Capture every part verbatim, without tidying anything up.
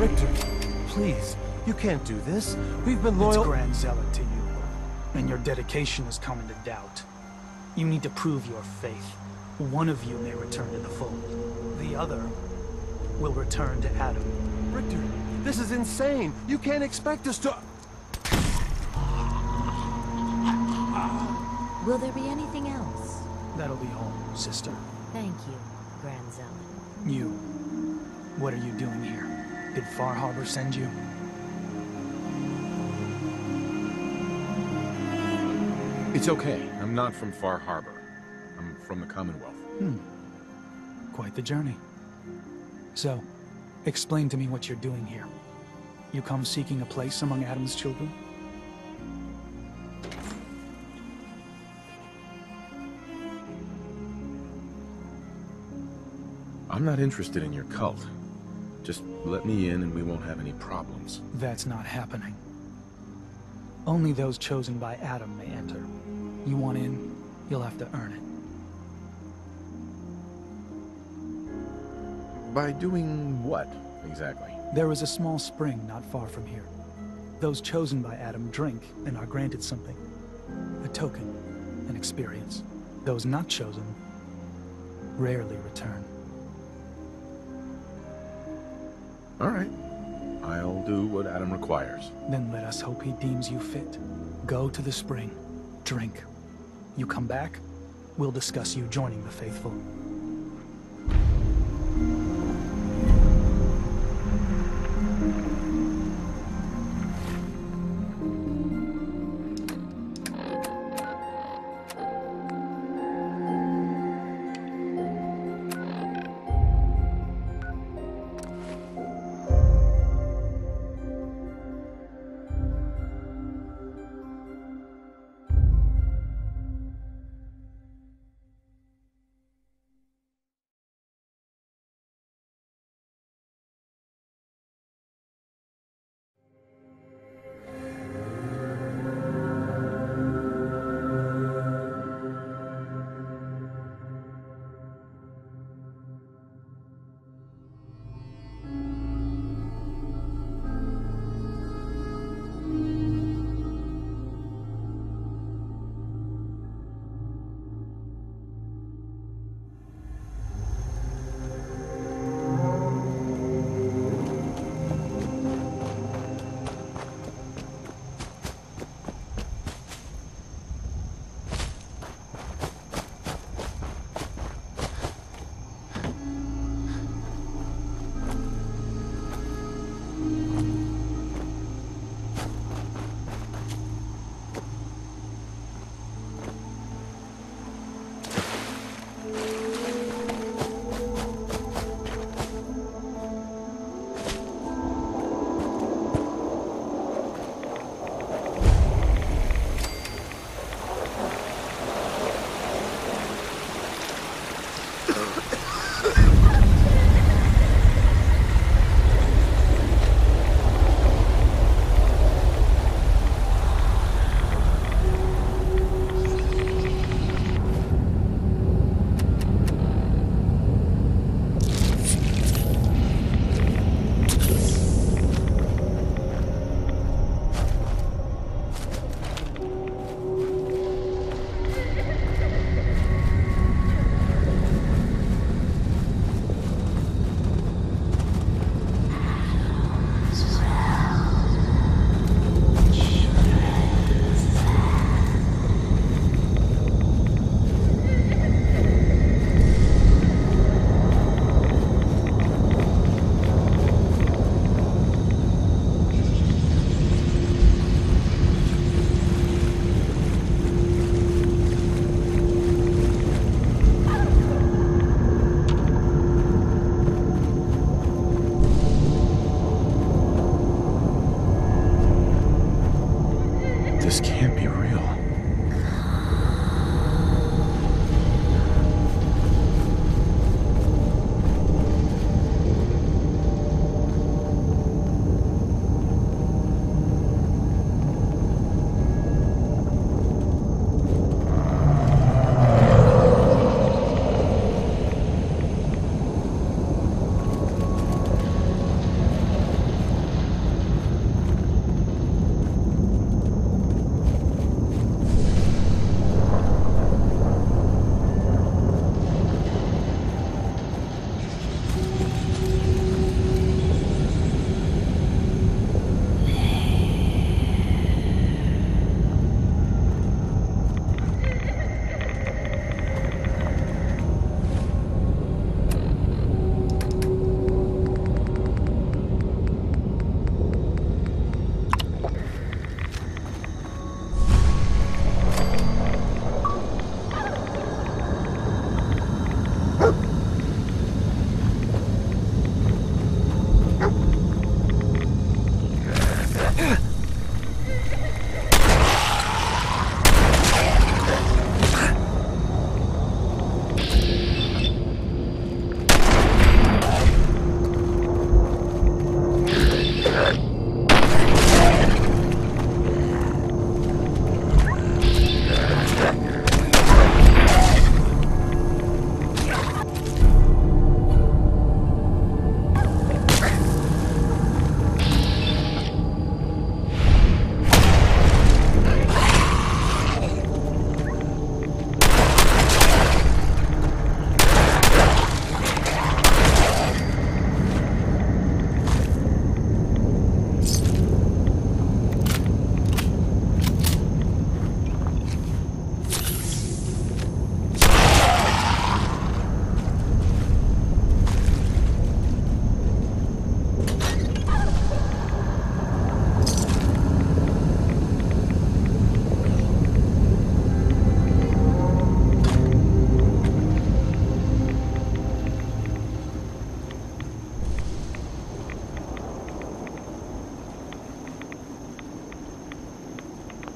Richter, please, you can't do this. We've been loyal— It's Grand Zealot to you, and your dedication is coming to doubt. You need to prove your faith. One of you may return to the fold. The other will return to Atom. Richter, this is insane. You can't expect us to— Will there be anything else? That'll be all, sister. Thank you, Grand Zealot. You. What are you doing here? Did Far Harbor send you? It's okay. I'm not from Far Harbor. I'm from the Commonwealth. Hmm. Quite the journey. So, explain to me what you're doing here. You come seeking a place among Adam's children? I'm not interested in your cult. Just let me in and we won't have any problems. That's not happening. Only those chosen by Atom may enter. You want in, you'll have to earn it. By doing what, exactly? There is a small spring not far from here. Those chosen by Atom drink and are granted something. A token, an experience. Those not chosen rarely return. All right. I'll do what Atom requires. Then let us hope he deems you fit. Go to the spring. Drink. You come back, we'll discuss you joining the faithful.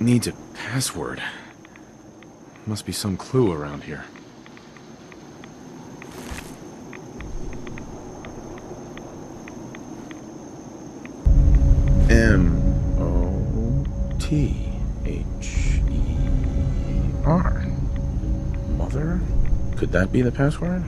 needs a password. Must be some clue around here. M O T H E R. Mother? Could that be the password?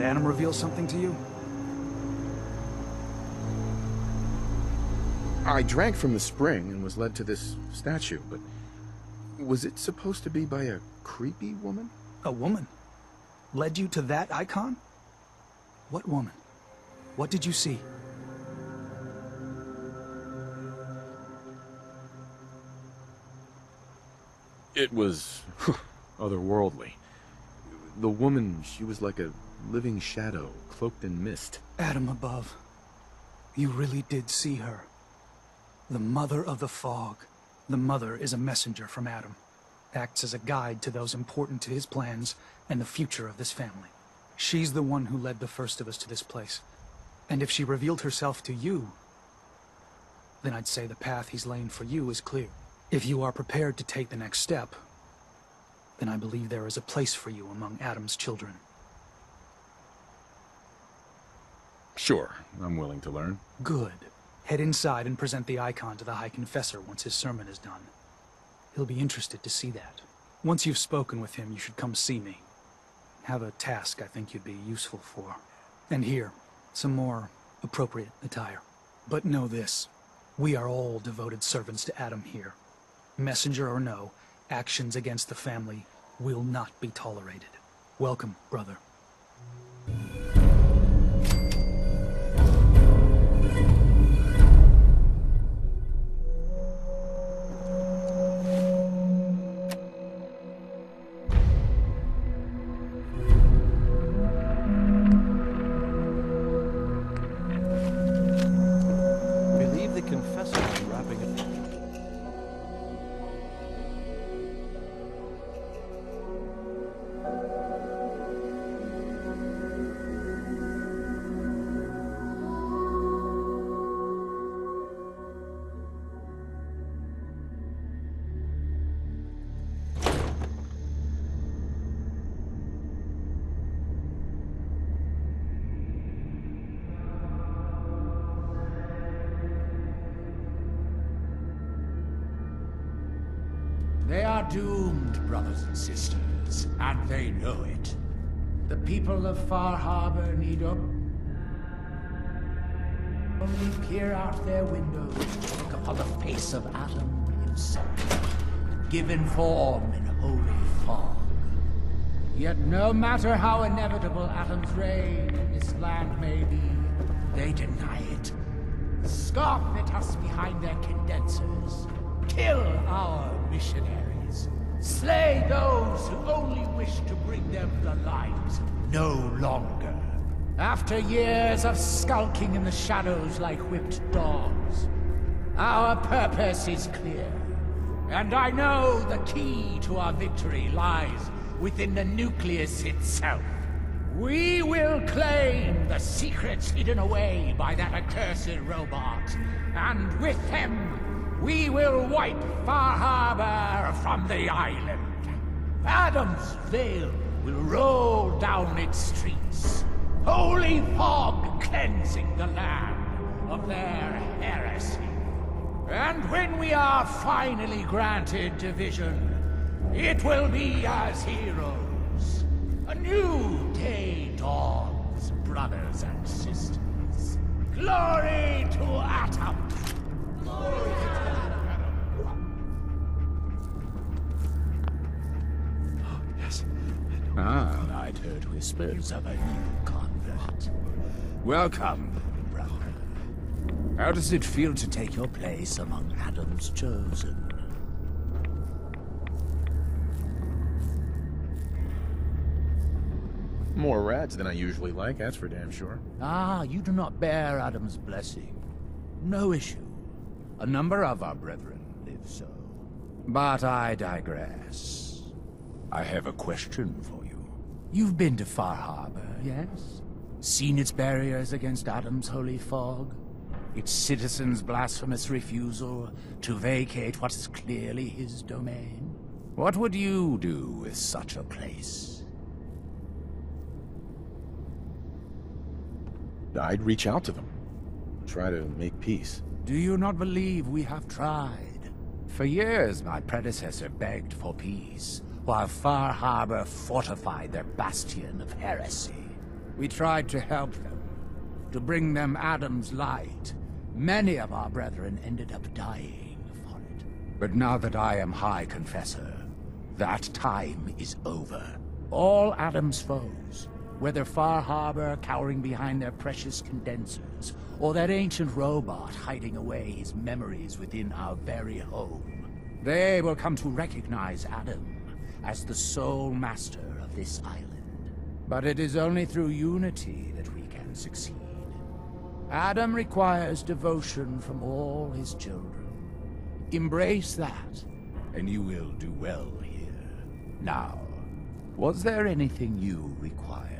Atom reveal something to you? I drank from the spring and was led to this statue, but was it supposed to be by a creepy woman? A woman? Led you to that icon? What woman? What did you see? It was otherworldly. The woman, she was like a living shadow, cloaked in mist. Atom above, you really did see her. The mother of the fog. The mother is a messenger from Atom. Acts as a guide to those important to his plans and the future of this family. She's the one who led the first of us to this place. And if she revealed herself to you, then I'd say the path he's laying for you is clear. If you are prepared to take the next step, then I believe there is a place for you among Atom's children. Sure, I'm willing to learn. Good. Head inside and present the icon to the High Confessor once his sermon is done. He'll be interested to see that. Once you've spoken with him, you should come see me. Have a task I think you'd be useful for. And here, some more appropriate attire. But know this, we are all devoted servants to Atom here. Messenger or no, actions against the family will not be tolerated. Welcome, brother. Doomed, brothers and sisters, and they know it. The people of Far Harbor need only peer out their windows to look upon the face of Atom himself, given form in holy fog. Yet no matter how inevitable Atom's reign in this land may be, they deny it, scoff at us behind their condensers, kill our missionaries. Slay those who only wish to bring them the light no longer. After years of skulking in the shadows like whipped dogs, our purpose is clear. And I know the key to our victory lies within the nucleus itself. We will claim the secrets hidden away by that accursed robot, and with him, we will wipe Far Harbor from the island. Atom's veil will roll down its streets, holy fog cleansing the land, of their heresy. And when we are finally granted division, it will be as heroes. A new day dawns, brothers and sisters. Glory to Atom! Glory to Atom! Oh, yes. Ah. I'd heard whispers of a new convert. Welcome, brother. How does it feel to take your place among Adam's chosen? More rats than I usually like, that's for damn sure. Ah, you do not bear Adam's blessing. No issue. A number of our brethren live so. But I digress. I have a question for you. You've been to Far Harbor, yes? Seen its barriers against Adam's holy fog? Its citizens' blasphemous refusal to vacate what is clearly his domain? What would you do with such a place? I'd reach out to them. Try to make peace. Do you not believe we have tried? For years, my predecessor begged for peace, while Far Harbor fortified their bastion of heresy. We tried to help them, to bring them Adam's light. Many of our brethren ended up dying for it. But now that I am High Confessor, that time is over. All Adam's foes, whether Far Harbor cowering behind their precious condensers, or that ancient robot hiding away his memories within our very home, they will come to recognize Adam as the sole master of this island. But it is only through unity that we can succeed. Adam requires devotion from all his children. Embrace that, and you will do well here. Now, was there anything you required?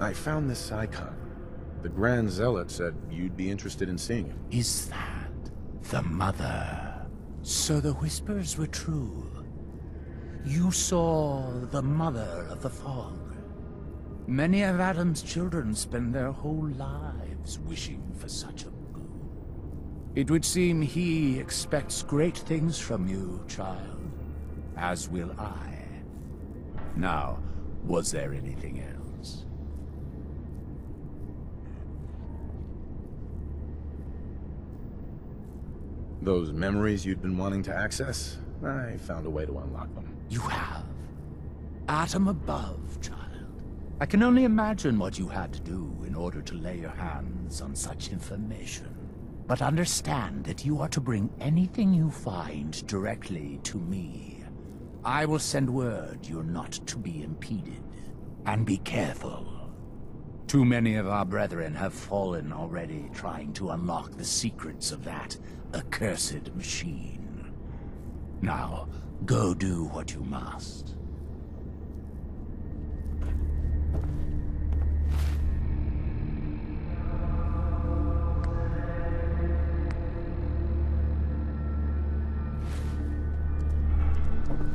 I found this icon. The Grand Zealot said you'd be interested in seeing it. Is that the mother? So the whispers were true. You saw the mother of the fog. Many of Adam's children spend their whole lives wishing for such a moon. It would seem he expects great things from you, child, as will I. Now, was there anything else? Those memories you'd been wanting to access, I found a way to unlock them. You have? Atom above, child. I can only imagine what you had to do in order to lay your hands on such information. But understand that you are to bring anything you find directly to me. I will send word you're not to be impeded. And be careful. Too many of our brethren have fallen already trying to unlock the secrets of that accursed machine. Now, go do what you must.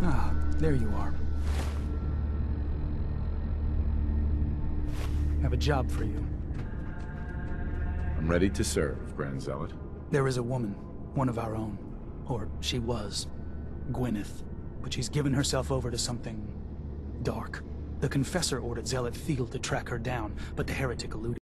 Ah, there you are. Have a job for you. I'm ready to serve, Grand Zealot. There is a woman, one of our own. Or she was. Gwyneth. But she's given herself over to something dark. The Confessor ordered Zealot Field to track her down, but the heretic eluded.